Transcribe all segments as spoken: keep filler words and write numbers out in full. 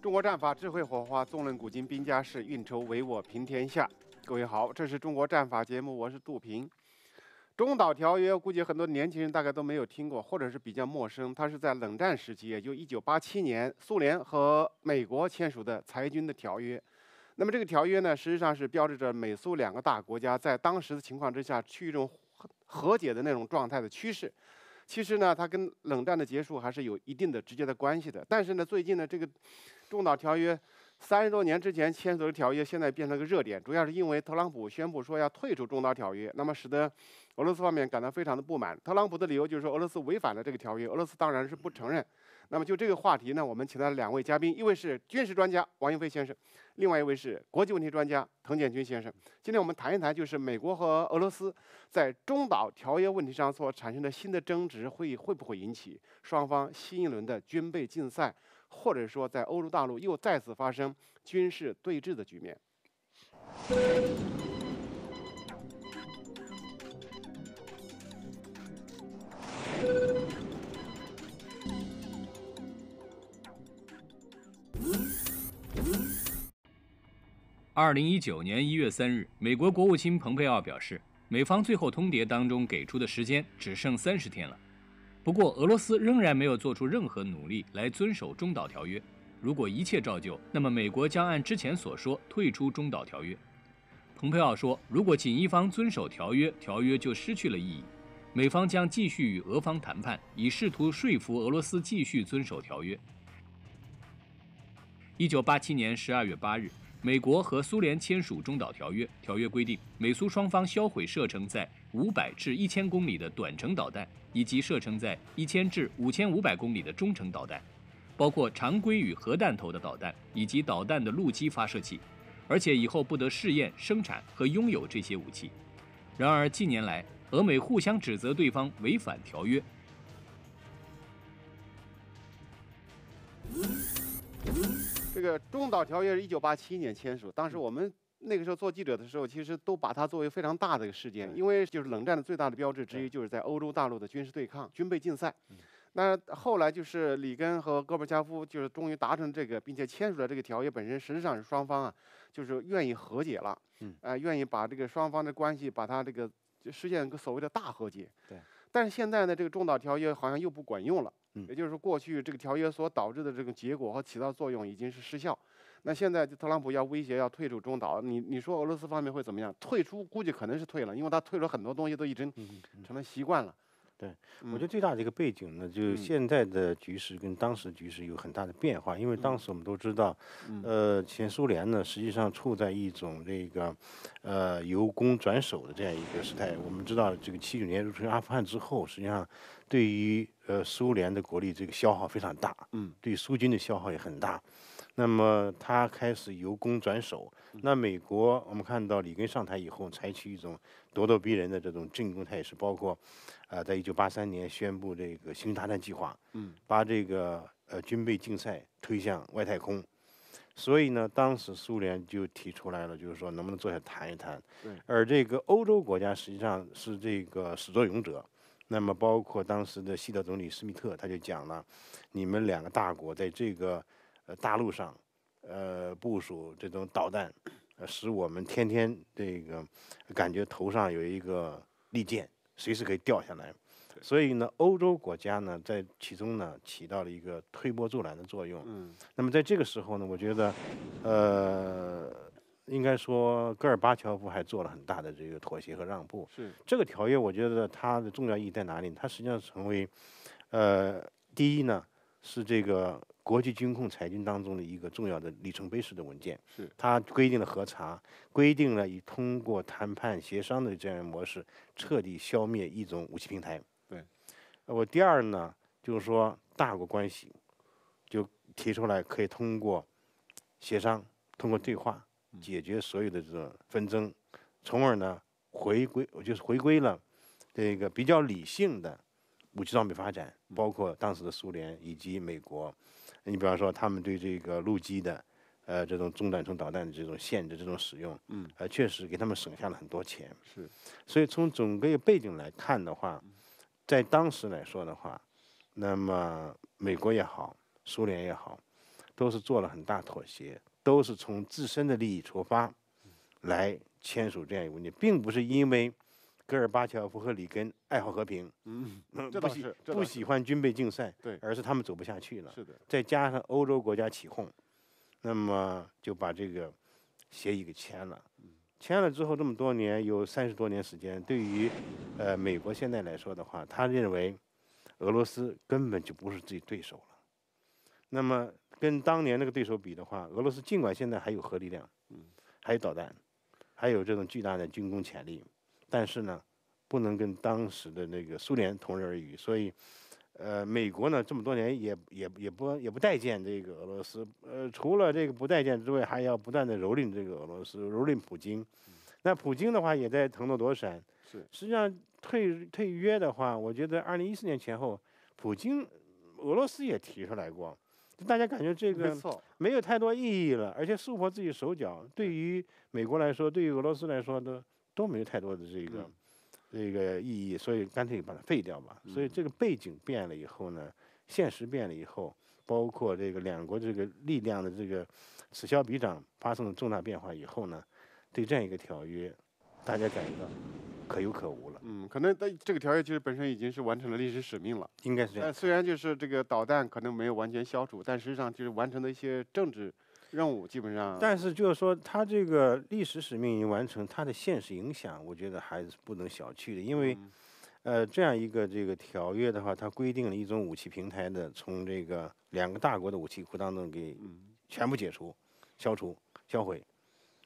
中国战法智慧火花，纵论古今兵家事，运筹帷幄平天下。各位好，这是中国战法节目，我是杜平。中导条约，估计很多年轻人大概都没有听过，或者是比较陌生。它是在冷战时期，也就一九八七年，苏联和美国签署的裁军的条约。那么这个条约呢，实际上是标志着美苏两个大国家在当时的情况之下，趋于一种和解的那种状态的趋势。 其实呢，它跟冷战的结束还是有一定的直接的关系的。但是呢，最近呢，这个中导条约三十多年之前签署的条约，现在变成了个热点，主要是因为特朗普宣布说要退出中导条约，那么使得俄罗斯方面感到非常的不满。特朗普的理由就是说俄罗斯违反了这个条约，俄罗斯当然是不承认。那么就这个话题呢，我们请到了两位嘉宾，一位是军事专家王云飞先生，另外一位是国际问题专家滕建军先生。今天我们谈一谈，就是美国和俄罗斯在中导条约问题上所产生的新的争执会，会不会引起双方新一轮的军备竞赛，或者说在欧洲大陆又再次发生军事对峙的局面？ 二零一九年一月三日，美国国务卿蓬佩奥表示，美方最后通牒当中给出的时间只剩三十天了。不过，俄罗斯仍然没有做出任何努力来遵守中导条约。如果一切照旧，那么美国将按之前所说退出中导条约。蓬佩奥说，如果仅一方遵守条约，条约就失去了意义。美方将继续与俄方谈判，以试图说服俄罗斯继续遵守条约。一九八七年十二月八日。 美国和苏联签署中导条约，条约规定美苏双方销毁射程在五百至一千公里的短程导弹，以及射程在一千至五千五百公里的中程导弹，包括常规与核弹头的导弹以及导弹的陆基发射器，而且以后不得试验、生产和拥有这些武器。然而近年来，俄美互相指责对方违反条约。 这个中导条约是一九八七年签署，当时我们那个时候做记者的时候，其实都把它作为非常大的一个事件，因为就是冷战的最大的标志之一，就是在欧洲大陆的军事对抗、军备竞赛。那后来就是里根和戈尔巴乔夫就是终于达成这个，并且签署了这个条约本身，实际上是双方啊，就是愿意和解了，啊、呃，愿意把这个双方的关系，把它这个实现所谓的大和解。对。但是现在呢，这个中导条约好像又不管用了。 也就是说，过去这个条约所导致的这个结果和起到作用已经是失效。那现在特朗普要威胁要退出中导，你你说俄罗斯方面会怎么样？退出估计可能是退了，因为他退了很多东西都已经成了习惯了。对，我觉得最大的一个背景呢，就现在的局势跟当时局势有很大的变化。因为当时我们都知道，呃，前苏联呢实际上处在一种这个呃由攻转守的这样一个时代。我们知道，这个七九年入侵阿富汗之后，实际上对于 呃，苏联的国力这个消耗非常大，嗯，对苏军的消耗也很大。那么他开始由攻转守。那美国，我们看到里根上台以后，采取一种咄咄逼人的这种进攻态势，包括，啊、呃，在一九八三年宣布这个星球大战计划，嗯，把这个呃军备竞赛推向外太空。 所以呢，当时苏联就提出来了，就是说能不能坐下谈一谈。而这个欧洲国家实际上是这个始作俑者。 那么，包括当时的西德总理施密特，他就讲了，你们两个大国在这个呃大陆上，呃部署这种导弹，呃，使我们天天这个感觉头上有一个利剑，随时可以掉下来。所以呢，欧洲国家呢，在其中呢起到了一个推波助澜的作用。嗯。那么在这个时候呢，我觉得，呃。 应该说，戈尔巴乔夫还做了很大的这个妥协和让步。是这个条约，我觉得它的重要意义在哪里？它实际上成为，呃，第一呢，是这个国际军控裁军当中的一个重要的里程碑式的文件。是它规定了核查，规定了以通过谈判协商的这样模式，彻底消灭一种武器平台。对。我第二呢，就是说大国关系，就提出来可以通过协商，通过对话。 解决所有的这种纷争，从而呢回归，就是回归了这个比较理性的武器装备发展，包括当时的苏联以及美国。你比方说，他们对这个陆基的呃这种中短程导弹的这种限制、这种使用，嗯，呃，确实给他们省下了很多钱。是，所以从整个背景来看的话，在当时来说的话，那么美国也好，苏联也好。都是做了很大妥协，都是从自身的利益出发来签署这样一个文件，并不是因为戈尔巴乔夫和里根爱好和平，嗯，这倒是不喜欢军备竞赛，对，而是他们走不下去了。是的，再加上欧洲国家起哄，那么就把这个协议给签了。签了之后，这么多年，有三十多年时间，对于呃美国现在来说的话，他认为俄罗斯根本就不是自己对手了。那么跟当年那个对手比的话，俄罗斯尽管现在还有核力量，嗯，还有导弹，还有这种巨大的军工潜力，但是呢，不能跟当时的那个苏联同日而语。所以，呃，美国呢这么多年也也也不也不待见这个俄罗斯，呃，除了这个不待见之外，还要不断的蹂躏这个俄罗斯，蹂躏普京。那普京的话也在腾挪躲闪。是，实际上退退约的话，我觉得二零一四年前后，普京俄罗斯也提出来过。大家感觉这个没有太多意义了，而且束缚自己手脚，对于美国来说，对于俄罗斯来说都都没有太多的这个、嗯、这个意义，所以干脆把它废掉吧。所以这个背景变了以后呢，现实变了以后，包括这个两国这个力量的这个此消彼长发生了重大变化以后呢，对这样一个条约，大家感觉到可有可无了。嗯，可能这个条约其实本身已经是完成了历史使命了，应该是这样。虽然就是这个导弹可能没有完全消除，但实际上就是完成的一些政治任务基本上。但是就是说，它这个历史使命已经完成，它的现实影响，我觉得还是不能小觑的。因为，嗯、呃，这样一个这个条约的话，它规定了一种武器平台的从这个两个大国的武器库当中给全部解除、消除、销毁，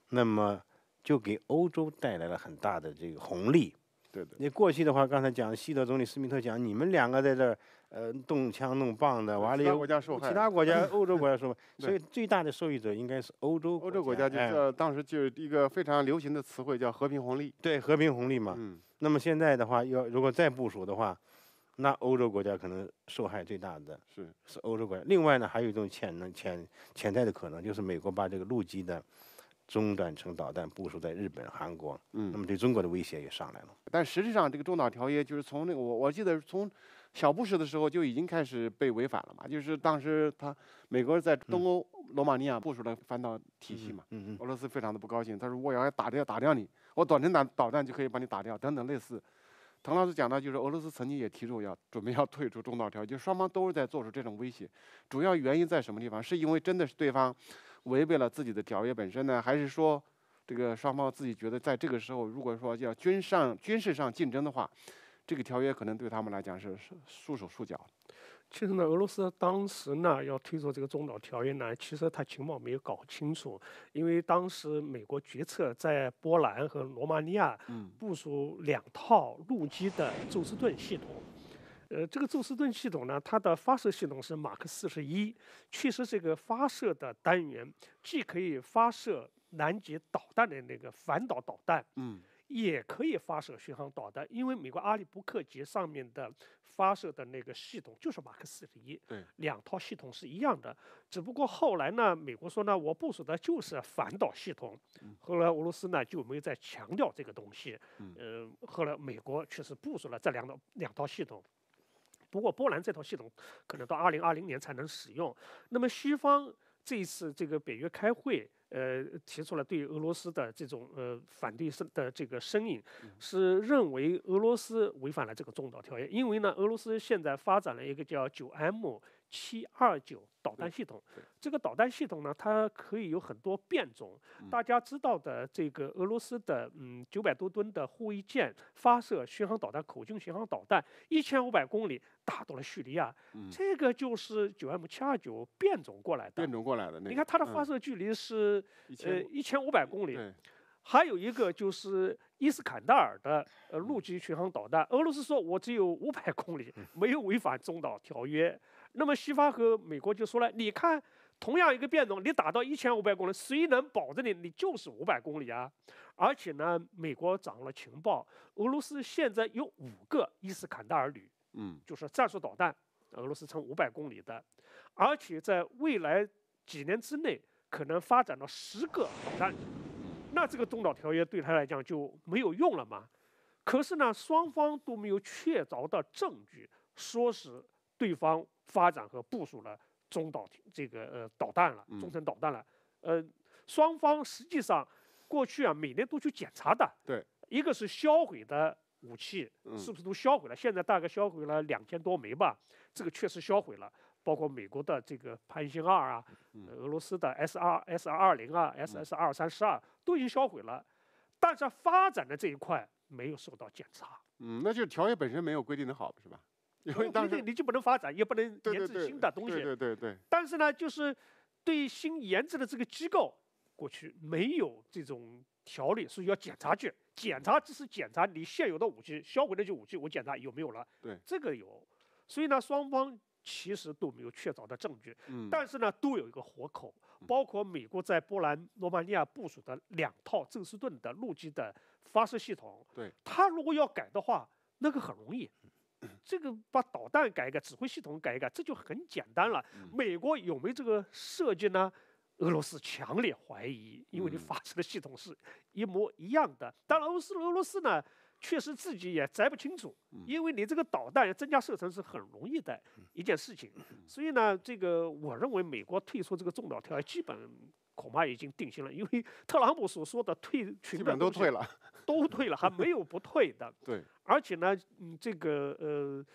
那么就给欧洲带来了很大的这个红利。对的。你过去的话，刚才讲西德总理斯密特讲，你们两个在这儿呃动枪弄棒的，完了其他国家受害，其他国家欧洲国家受害，所以最大的受益者应该是欧洲。欧洲国家就是、哎、当时就是一个非常流行的词汇，叫和平红利。对，和平红利嘛。嗯。那么现在的话，要如果再部署的话，那欧洲国家可能受害最大的是是欧洲国家。另外呢，还有一种潜能潜潜在的可能，就是美国把这个陆基的中短程导弹部署在日本、韩国，嗯，那么对中国的威胁也上来了。但实际上，这个中导条约就是从那个我我记得从小布什的时候就已经开始被违反了嘛，就是当时他美国在东欧、嗯、罗马尼亚部署了反导体系嘛，嗯嗯嗯、俄罗斯非常的不高兴，他说我要打掉打掉你，我短程导导弹就可以把你打掉，等等类似。滕老师讲到，就是俄罗斯曾经也提出要准备要退出中导条约，就双方都是在做出这种威胁。主要原因在什么地方？是因为真的是对方违背了自己的条约本身呢，还是说这个双方自己觉得在这个时候，如果说要军上军事上竞争的话，这个条约可能对他们来讲是束手束脚。其实呢，俄罗斯当时呢要推出这个中导条约呢，其实他情报没有搞清楚，因为当时美国决策在波兰和罗马尼亚部署两套陆基的宙斯盾系统。呃，这个宙斯盾系统呢，它的发射系统是马克四十一，确实这个发射的单元既可以发射拦截导弹的那个反导导弹，嗯，也可以发射巡航导弹，因为美国阿利布克级上面的发射的那个系统就是马克四十一，对，两套系统是一样的，只不过后来呢，美国说呢，我部署的就是反导系统，后来俄罗斯呢就没有再强调这个东西，呃，后来美国确实部署了这两套两套系统。不过波兰这套系统可能到二零二零年才能使用。那么西方这一次这个北约开会，呃，提出了对俄罗斯的这种呃反对的这个声音，是认为俄罗斯违反了这个中导条约，因为呢，俄罗斯现在发展了一个叫九 M 七二九导弹系统，这个导弹系统呢，它可以有很多变种。大家知道的，这个俄罗斯的嗯九百多吨的护卫舰发射巡航导弹，口径巡航导弹，一千五百公里打到了叙利亚，嗯、这个就是九 M 七二九变种过来的。变种过来的，那个、你看它的发射距离是、嗯、呃一千五百公里。还有一个就是伊斯坎德尔的呃陆基巡航导弹，俄罗斯说我只有五百公里，没有违反中导条约。那么西方和美国就说了，你看同样一个变种，你打到一千五百公里，谁能保证你你就是五百公里啊？而且呢，美国掌握了情报，俄罗斯现在有五个伊斯坎德尔旅，嗯，就是战术导弹，俄罗斯称五百公里的，而且在未来几年之内可能发展到十个导弹。那这个中导条约对他来讲就没有用了嘛？可是呢，双方都没有确凿的证据，说是对方发展和部署了中导这个呃导弹了，中程导弹了。呃，双方实际上过去啊每年都去检查的。对，一个是销毁的武器是不是都销毁了？现在大概销毁了两千多枚吧，这个确实销毁了。 包括美国的这个潘兴二啊，俄罗斯的 S 二 S 二二零啊 S S 二三二都已经销毁了，但是发展的这一块没有受到检查。嗯，那就是条约本身没有规定的好，是吧？因为当时你就不能发展，也不能研制新的东西。对对对对。但是呢，就是对新研制的这个机构，过去没有这种条例，所以要检查去。检查只是检查你现有的武器，销毁那些武器，我检查有没有了。对，这个有。所以呢，双方。 其实都没有确凿的证据，嗯、但是呢，都有一个活口，包括美国在波兰、罗马尼亚部署的两套宙斯盾的陆基的发射系统。对，它如果要改的话，那个很容易，这个把导弹改一改，指挥系统改一改，这就很简单了。美国有没有这个设计呢？俄罗斯强烈怀疑，因为你发射的系统是一模一样的。当然，俄罗斯俄罗斯呢？ 确实自己也摘不清楚，因为你这个导弹增加射程是很容易的一件事情，所以呢，这个我认为美国退出这个中导条约基本恐怕已经定型了，因为特朗普所说的退群的基本都退了，都退了，还没有不退的。对，而且呢，嗯，这个呃，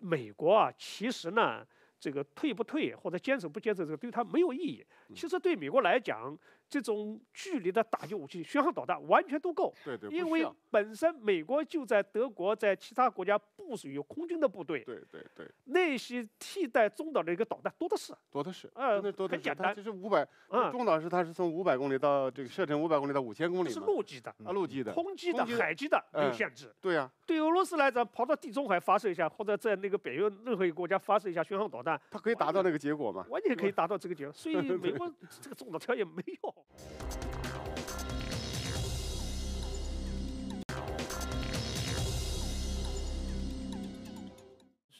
美国啊，其实呢，这个退不退或者坚守不坚守，这个对它没有意义。其实对美国来讲。 这种距离的打击武器，巡航导弹完全都够。对对，因为本身美国就在德国、在其他国家部署有空军的部队。对对对，那些替代中导的一个导弹多的是，多的是，呃，很简单，就是五百。嗯，中导是它是从五百公里到这个射程五百公里到五千公里。是陆基的啊，陆基的，空基的、海基的没有限制。对呀，对俄罗斯来讲，跑到地中海发射一下，或者在那个北约任何一个国家发射一下巡航导弹，它可以达到那个结果嘛？完全可以达到这个结果，所以美国这个中导条约没用。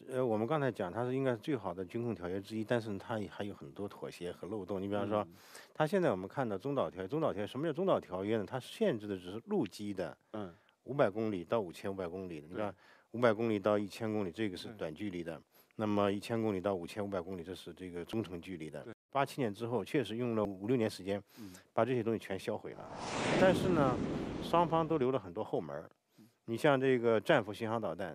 呃，我们刚才讲，它是应该是最好的军控条约之一，但是它还有很多妥协和漏洞。你比方说，它现在我们看到中导条约，中导条约什么叫中导条约呢？它限制的只是陆基的，嗯，五百公里到五千五百公里的，你看五百公里到一千公里，这个是短距离的，那么一千公里到五千五百公里，这是这个中程距离的。 八七年之后，确实用了五六年时间，把这些东西全销毁了。但是呢，双方都留了很多后门。你像这个战斧巡航导弹，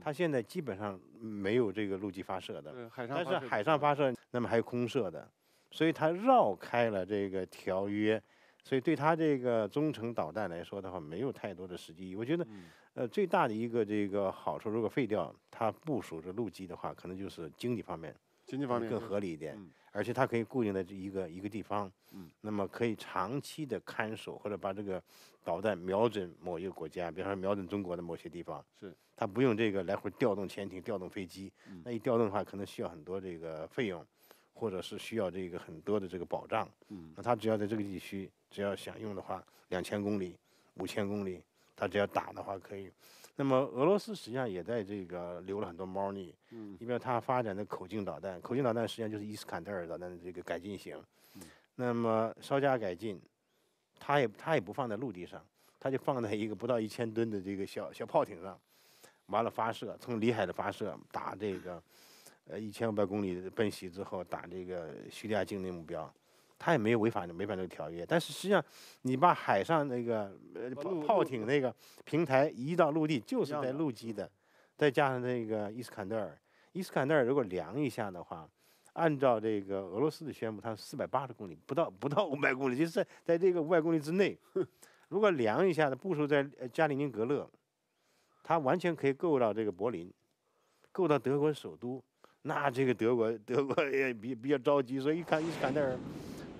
它现在基本上没有这个陆基发射的，但是海上发射，那么还有空射的，所以它绕开了这个条约。所以对它这个中程导弹来说的话，没有太多的实际意义。我觉得，呃，最大的一个这个好处，如果废掉它部署着陆基的话，可能就是经济方面。 经济方面更合理一点，嗯、而且它可以固定在一个一个地方，嗯、那么可以长期的看守或者把这个导弹瞄准某一个国家，比方说瞄准中国的某些地方，是它不用这个来回调动潜艇、调动飞机，嗯、那一调动的话，可能需要很多这个费用，或者是需要这个很多的这个保障。嗯、那它只要在这个地区，只要想用的话，两千公里、五千公里，它只要打的话可以。 那么俄罗斯实际上也在这个留了很多猫腻，嗯，因为它发展的口径导弹，口径导弹实际上就是伊斯坎德尔导弹的这个改进型，嗯、那么稍加改进，它也它也不放在陆地上，它就放在一个不到一千吨的这个小小炮艇上，完了发射，从里海的发射打这个，呃一千五百公里奔袭之后打这个叙利亚境内目标。 他也没有违反违反这个条约，但是实际上，你把海上那个呃炮艇那个平台移到陆地，就是在陆基的，再加上那个伊斯坎德尔，伊斯坎德尔如果量一下的话，按照这个俄罗斯的宣布，它四百八十公里，不到不到五百公里，就是在在这个五百公里之内。如果量一下的部署在加里宁格勒，它完全可以够到这个柏林，够到德国首都。那这个德国德国也比比较着急，所以一看伊斯坎德尔。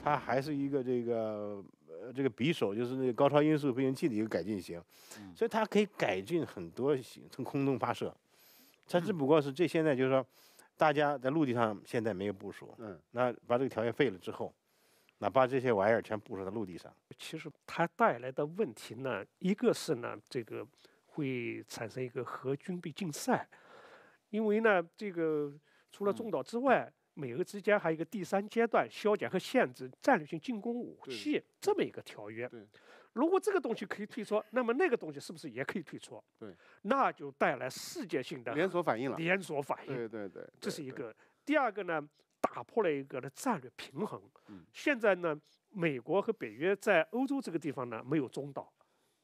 它还是一个这个呃这个匕首，就是那个高超音速飞行器的一个改进型，嗯、所以它可以改进很多型，从空中发射。它只不过是这现在就是说，大家在陆地上现在没有部署，嗯，那把这个条约废了之后，那把这些玩意儿全部署在陆地上。其实它带来的问题呢，一个是呢这个会产生一个核军备竞赛，因为呢这个除了中导之外。嗯 美俄之间还有一个第三阶段削减和限制战略性进攻武器这么一个条约。如果这个东西可以退出，那么那个东西是不是也可以退出？对，那就带来世界性的连锁反应了。连锁反应，对对对，这是一个。第二个呢，打破了一个的战略平衡。现在呢，美国和北约在欧洲这个地方呢没有中导，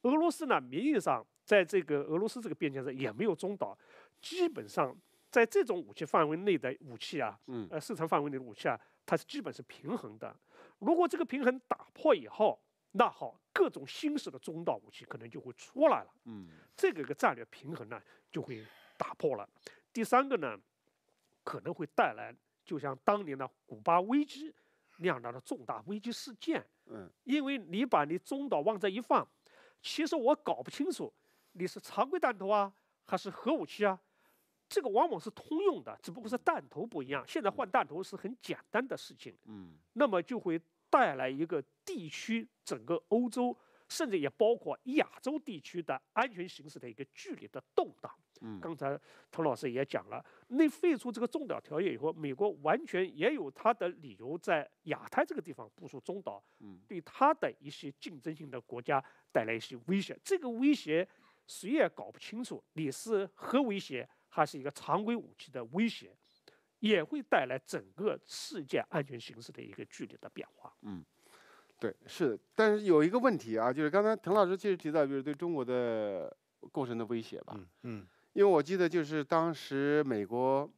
俄罗斯呢名义上在这个俄罗斯这个边界上也没有中导，基本上在这种武器范围内的武器啊，呃，市场范围内的武器啊，它是基本是平衡的。如果这个平衡打破以后，那好，各种新式的中导武器可能就会出来了。嗯，这个个战略平衡呢就会打破了。第三个呢，可能会带来就像当年的古巴危机那样的重大危机事件。嗯，因为你把你中导往这一放，其实我搞不清楚你是常规弹头啊，还是核武器啊。这个往往是通用的，只不过是弹头不一样。现在换弹头是很简单的事情。嗯，那么就会带来一个地区，整个欧洲，甚至也包括亚洲地区的安全形势的一个剧烈的动荡。嗯，刚才滕老师也讲了，那废除这个中导条约以后，美国完全也有它的理由在亚太这个地方部署中导，嗯，对它的一些竞争性的国家带来一些威胁。这个威胁谁也搞不清楚，你是核威胁还是一个常规武器的威胁，也会带来整个世界安全形势的一个剧烈的变化。嗯，对，是，但是有一个问题啊，就是刚才滕老师其实提到，就是对中国的构成的威胁吧。嗯嗯，因为我记得就是当时美国，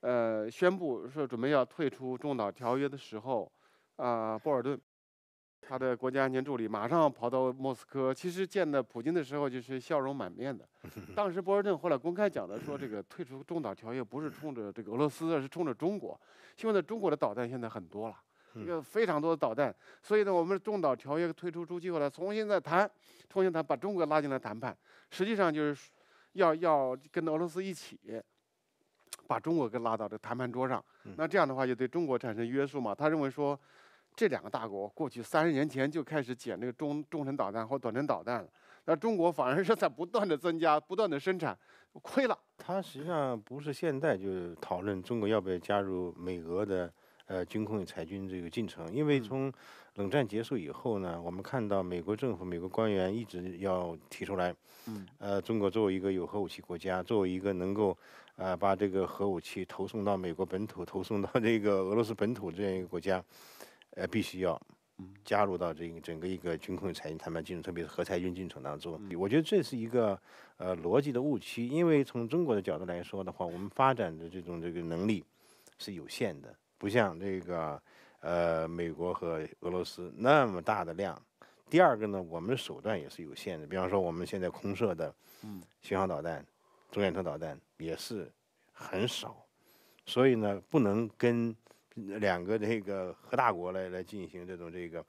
呃，宣布说准备要退出中导条约的时候，啊、呃，博尔顿，他的国家安全助理马上跑到莫斯科，其实见到普京的时候就是笑容满面的。当时博尔顿后来公开讲的说，这个退出中导条约不是冲着这个俄罗斯，而是冲着中国。因为呢，中国的导弹现在很多了，这个非常多的导弹，所以呢，我们中导条约退出出去后来重新再谈，重新谈，把中国拉进来谈判，实际上就是要要跟俄罗斯一起。把中国给拉到这谈判桌上，那这样的话就对中国产生约束嘛。他认为说，这两个大国过去三十年前就开始捡这个中中程导弹或短程导弹了，那中国反而是在不断的增加、不断的生产，亏了。他实际上不是现在就讨论中国要不要加入美俄的呃军控与裁军这个进程，因为从冷战结束以后呢，我们看到美国政府、美国官员一直要提出来，嗯，呃，中国作为一个有核武器国家，作为一个能够啊、呃、把这个核武器投送到美国本土、投送到这个俄罗斯本土这样一个国家，呃，必须要加入到这个整个一个军控与裁军谈判进程，特别是核裁军进程当中。我觉得这是一个呃逻辑的误区，因为从中国的角度来说的话，我们发展的这种这个能力是有限的。不像这个，呃，美国和俄罗斯那么大的量。第二个呢，我们的手段也是有限的。比方说，我们现在空射的，嗯，巡航导弹、中远程导弹也是很少，所以呢，不能跟两个这个核大国来来进行这种这个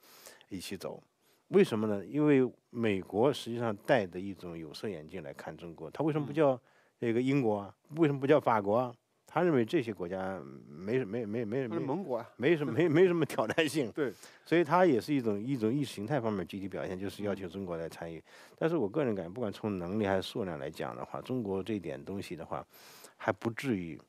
一起走。为什么呢？因为美国实际上戴着一种有色眼镜来看中国，他为什么不叫这个英国啊？为什么不叫法国啊？他认为这些国家没没没没没盟国啊，没什么没没什么挑战性。对，所以他也是一种一种意识形态方面集体表现，就是要求中国来参与。但是我个人感觉，不管从能力还是数量来讲的话，中国这点东西的话，还不至于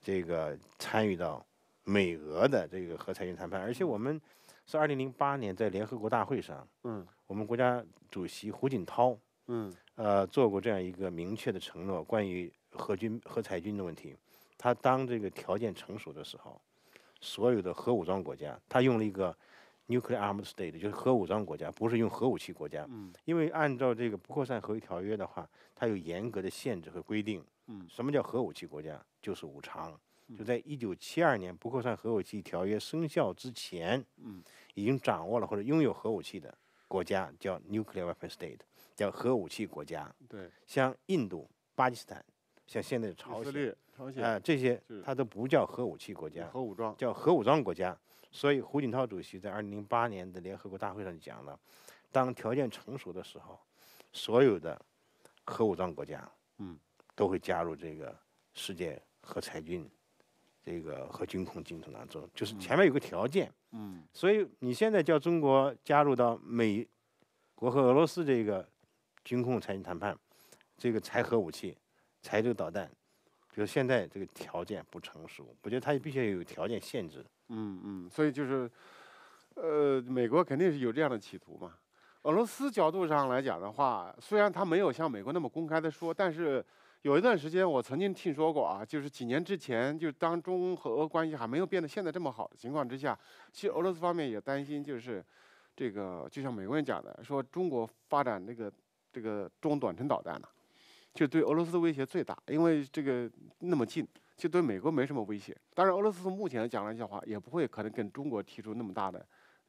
这个参与到美俄的这个核裁军谈判。而且我们是二零零八年在联合国大会上，嗯，我们国家主席胡锦涛，嗯，呃，做过这样一个明确的承诺，关于核军核裁军的问题。他当这个条件成熟的时候，所有的核武装国家，他用了一个 nuclear armed state， 就是核武装国家，不是用核武器国家。嗯。因为按照这个不扩散核条约的话，它有严格的限制和规定。嗯。什么叫核武器国家？就是五常。就在一九七二年不扩散核武器条约生效之前，嗯，已经掌握了或者拥有核武器的国家叫 nuclear weapon state， 叫核武器国家。对。像印度、巴基斯坦，像现在的朝鲜。啊、呃，这些它都不叫核武器国家，核武装叫核武装国家。所以胡锦涛主席在二零零八年的联合国大会上讲了，当条件成熟的时候，所有的核武装国家，嗯，都会加入这个世界核裁军、这个核军控进程当中。就是前面有个条件，嗯，所以你现在叫中国加入到美国和俄罗斯这个军控裁军谈判，这个裁核武器、裁这个导弹。就是现在这个条件不成熟，我觉得它必须有条件限制。嗯嗯，所以就是，呃，美国肯定是有这样的企图嘛。俄罗斯角度上来讲的话，虽然他没有像美国那么公开的说，但是有一段时间我曾经听说过啊，就是几年之前，就当中和俄关系还没有变得现在这么好的情况之下，其实俄罗斯方面也担心，就是这个就像美国人讲的，说中国发展这个这个中短程导弹呢、啊，就对俄罗斯的威胁最大，因为这个那么近。 就对美国没什么威胁，当然俄罗斯目前讲来讲话也不会可能跟中国提出那么大的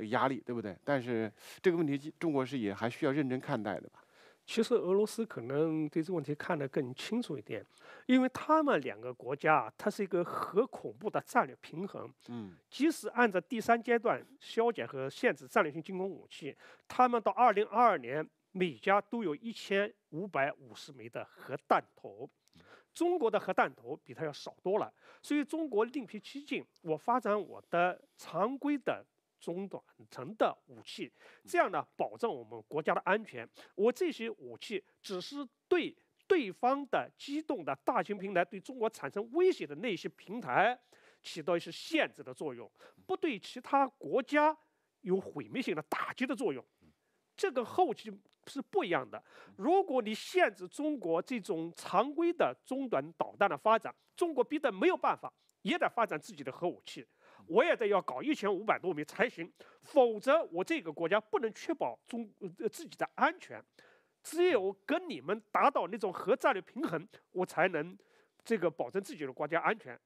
压力，对不对？但是这个问题中国是也还需要认真看待的吧？其实俄罗斯可能对这个问题看得更清楚一点，因为他们两个国家它是一个核恐怖的战略平衡。嗯，即使按照第三阶段削减和限制战略性进攻武器，他们到二零二二年每家都有一千五百五十枚的核弹头。 中国的核弹头比它要少多了，所以中国另辟蹊径，我发展我的常规的中短程的武器，这样呢，保证我们国家的安全。我这些武器只是对对方的机动的大型平台对中国产生威胁的那些平台起到一些限制的作用，不对其他国家有毁灭性的打击的作用。 这个后期是不一样的。如果你限制中国这种常规的中短导弹的发展，中国逼得没有办法，也得发展自己的核武器。我也得要搞一千五百多枚才行，否则我这个国家不能确保中、呃、自己的安全。只有跟你们达到那种核战略平衡，我才能这个保证自己的国家安全。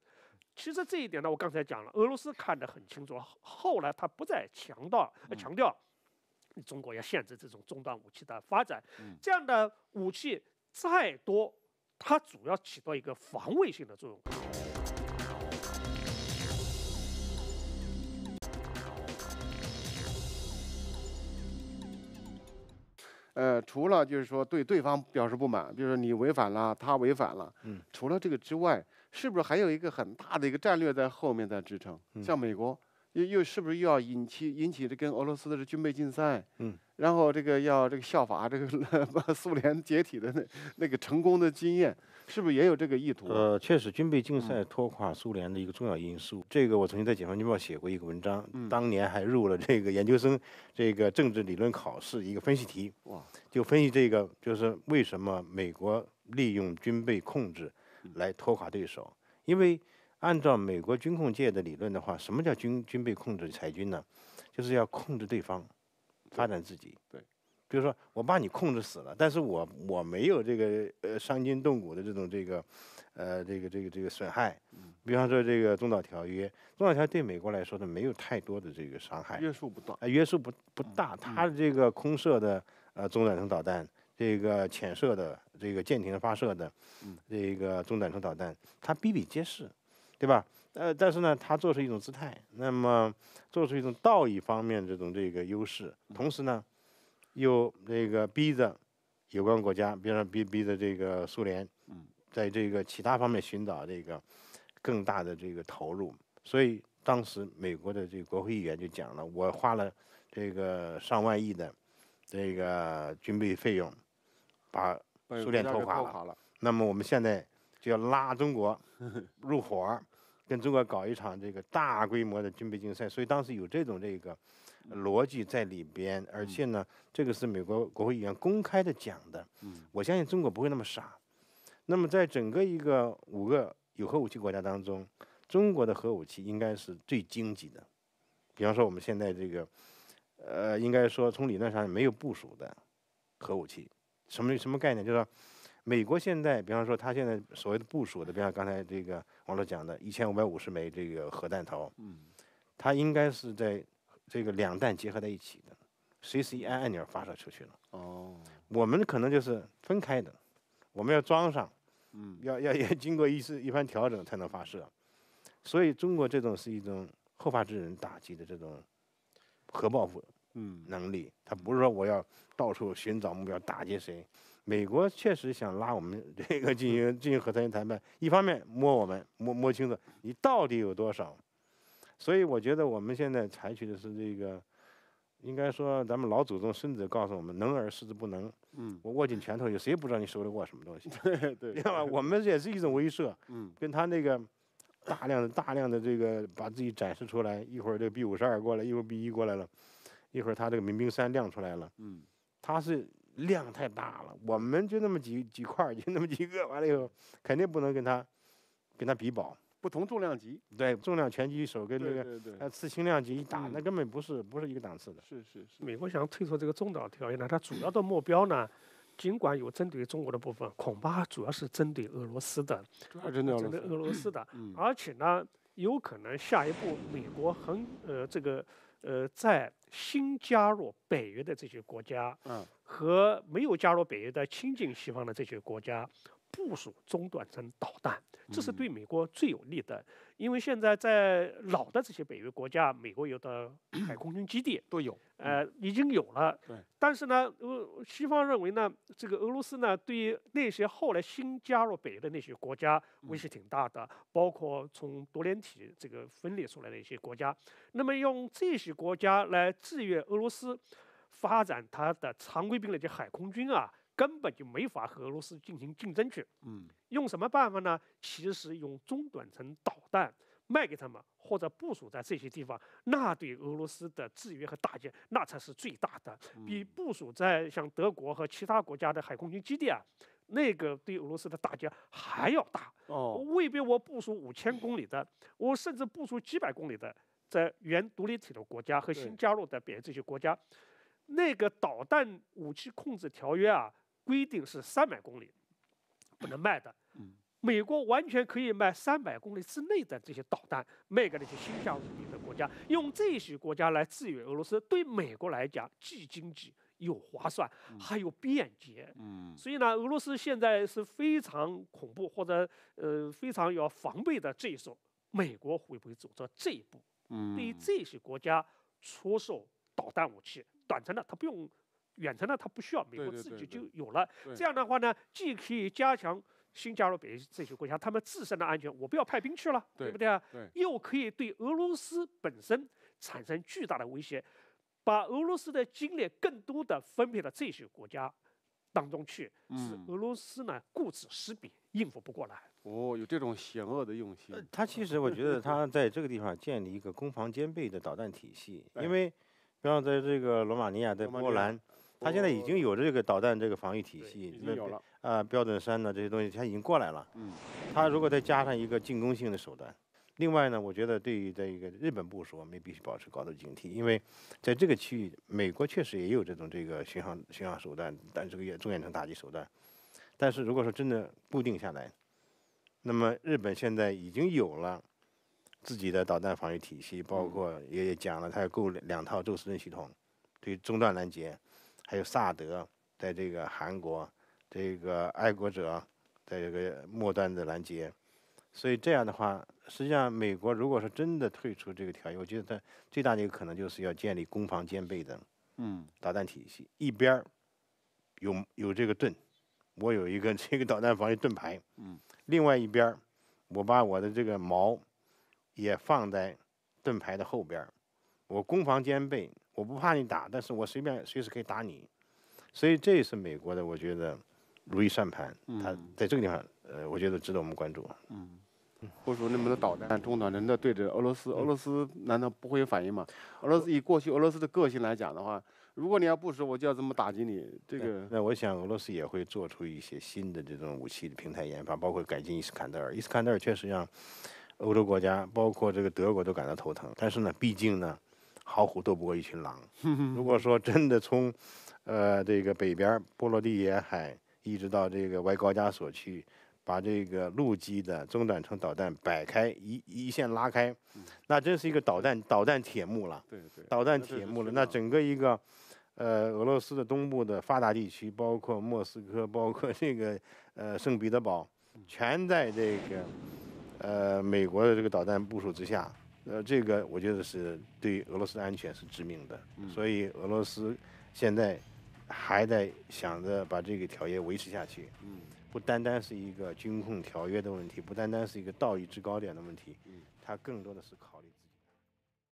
其实这一点呢，我刚才讲了，俄罗斯看得很清楚。后来他不再强调、呃、强调。 中国要限制这种中短武器的发展，这样的武器再多，它主要起到一个防卫性的作用。呃，除了就是说对对方表示不满，比如说你违反了，他违反了，嗯，除了这个之外，是不是还有一个很大的一个战略在后面在支撑？像美国。 又又是不是又要引起引起这跟俄罗斯的这军备竞赛？嗯，然后这个要这个效法这个把苏联解体的那那个成功的经验，是不是也有这个意图？呃，确实，军备竞赛拖垮苏联的一个重要因素。嗯、这个我曾经在《解放军报》写过一个文章，嗯、当年还入了这个研究生这个政治理论考试一个分析题。哇，就分析这个就是为什么美国利用军备控制来拖垮对手，因为。 按照美国军控界的理论的话，什么叫军军备控制裁军呢？就是要控制对方，发展自己。对，比如说我把你控制死了，但是我我没有这个呃伤筋动骨的这种这个，呃这个这个这个损害。比方说这个中导条约，中导条约对美国来说呢没有太多的这个伤害，约束不大。呃，约束不不大，它的这个空射的呃中短程导弹。 这个潜射的、这个舰艇发射的、这个中短程导弹，它比比皆是，对吧？呃，但是呢，它做出一种姿态，那么做出一种道义方面这种这个优势，同时呢，又这个逼着有关国家，比如说逼逼着这个苏联，在这个其他方面寻找这个更大的这个投入。所以当时美国的这个国会议员就讲了，我花了这个上万亿的这个军备费用。 把苏联拖垮了，那么我们现在就要拉中国入伙，跟中国搞一场这个大规模的军备竞赛。所以当时有这种这个逻辑在里边，而且呢，这个是美国国会议员公开的讲的。我相信中国不会那么傻。那么在整个一个五个有核武器国家当中，中国的核武器应该是最经济的。比方说我们现在这个，呃，应该说从理论上没有部署的核武器。 什么什么概念？就是说，美国现在，比方说，他现在所谓的部署的，比方刚才这个王老讲的，一千五百五十枚这个核弹头，嗯，它应该是在这个两弹结合在一起的，随时一按按钮发射出去了。哦，我们可能就是分开的，我们要装上，嗯，要要要经过一次一番调整才能发射。所以，中国这种是一种后发制人打击的这种核报复。 嗯，能力，他不是说我要到处寻找目标打击谁。美国确实想拉我们这个进行进行核战略谈判，一方面摸我们摸摸清楚你到底有多少，所以我觉得我们现在采取的是这个，应该说咱们老祖宗孙子告诉我们“能而示之不能”。嗯，我握紧拳头，有谁不知道你手里握什么东西？对对，知道吧？我们也是一种威慑。嗯，跟他那个。 大量的大量的这个把自己展示出来，一会儿这个 B 五十二过来，一会儿 B 一过来了，一会儿他这个民兵三亮出来了，嗯，他是量太大了，我们就那么几几块，就那么几个，完了以后肯定不能跟他跟他比保。不同重量级，对重量拳击手跟这个次轻量级一打，那根本不是不是一个档次的。是是是。美国想退出这个中导条约呢，它主要的目标呢，尽管有针对中国的部分，恐怕主要是针对俄罗斯的，主要针对俄罗斯的，而且呢，有可能下一步美国很呃这个呃在新加入北约的这些国家，嗯，和没有加入北约的亲近西方的这些国家。 部署中短程导弹，这是对美国最有利的，因为现在在老的这些北约国家，美国有的海空军基地都有，呃，已经有了。对。但是呢，呃，西方认为呢，这个俄罗斯呢，对那些后来新加入北约的那些国家威胁挺大的，包括从独联体这个分裂出来的一些国家。那么用这些国家来制约俄罗斯发展它的常规兵力及海空军啊。 根本就没法和俄罗斯进行竞争去，嗯，用什么办法呢？其实用中短程导弹卖给他们，或者部署在这些地方，那对俄罗斯的制约和打击，那才是最大的，比部署在像德国和其他国家的海空军基地啊，那个对俄罗斯的打击还要大。哦，未必我部署五千公里的，我甚至部署几百公里的，在原独立体的国家和新加入的别这些国家，那个导弹武器控制条约啊。 规定是三百公里，不能卖的。美国完全可以卖三百公里之内的这些导弹，卖给那些新加入的国家，用这些国家来制约俄罗斯。对美国来讲，既经济又划算，还有便捷。嗯，所以呢，俄罗斯现在是非常恐怖或者呃非常要防备的这一手。美国会不会走到这一步？嗯，对于这些国家出售导弹武器，短程的它不用。 远程呢，它不需要，美国自己就有了。对对对对这样的话呢，既可以加强新加入北约这些国家他们自身的安全，我不要派兵去了， 对, 对不对啊？对又可以对俄罗斯本身产生巨大的威胁，把俄罗斯的精力更多的分配到这些国家当中去，使俄罗斯呢顾此失彼，应付不过来。哦，有这种险恶的用心。呃、他其实我觉得他在这个地方建立一个攻防兼备的导弹体系，因为比方在这个罗马尼亚、在波兰。 他现在已经有这个导弹这个防御体系，已经有了啊，标准三呢这些东西，他已经过来了。嗯，他如果再加上一个进攻性的手段，另外呢，我觉得对于这一个日本部署，我们必须保持高度警惕，因为在这个区域，美国确实也有这种这个巡航巡航手段，但这个中远程打击手段。但是如果说真的固定下来，那么日本现在已经有了自己的导弹防御体系，包括也也讲了，它购两套宙斯盾系统，对中断拦截。 还有萨德，在这个韩国，这个爱国者，在这个末端的拦截，所以这样的话，实际上美国如果说真的退出这个条约，我觉得它最大的一个可能就是要建立攻防兼备的，嗯，导弹体系，一边有有这个盾，我有一个这个导弹防御盾牌，嗯，另外一边我把我的这个矛也放在盾牌的后边，我攻防兼备。 我不怕你打，但是我随便随时可以打你，所以这也是美国的，我觉得如意算盘。它在这个地方，呃，我觉得值得我们关注。嗯，部署那么多导弹、中短程的对着俄罗斯，俄罗斯难道不会有反应吗？俄罗斯以过去俄罗斯的个性来讲的话，如果你要部署，我就要这么打击你。这个，那我想俄罗斯也会做出一些新的这种武器的平台研发，包括改进伊斯坎德尔。伊斯坎德尔确实让欧洲国家，包括这个德国都感到头疼。但是呢，毕竟呢。 好虎斗不过一群狼。如果说真的从，呃，这个北边波罗的沿海一直到这个歪高加索区，把这个陆基的中短程导弹摆开一一线拉开，那真是一个导弹导弹铁幕了。对对，导弹铁幕了。那整个一个，呃，俄罗斯的东部的发达地区，包括莫斯科，包括这个呃圣彼得堡，全在这个，呃，美国的这个导弹部署之下。 呃，这个我觉得是对俄罗斯的安全是致命的，所以俄罗斯现在还在想着把这个条约维持下去。嗯，不单单是一个军控条约的问题，不单单是一个道义制高点的问题，它更多的是考虑。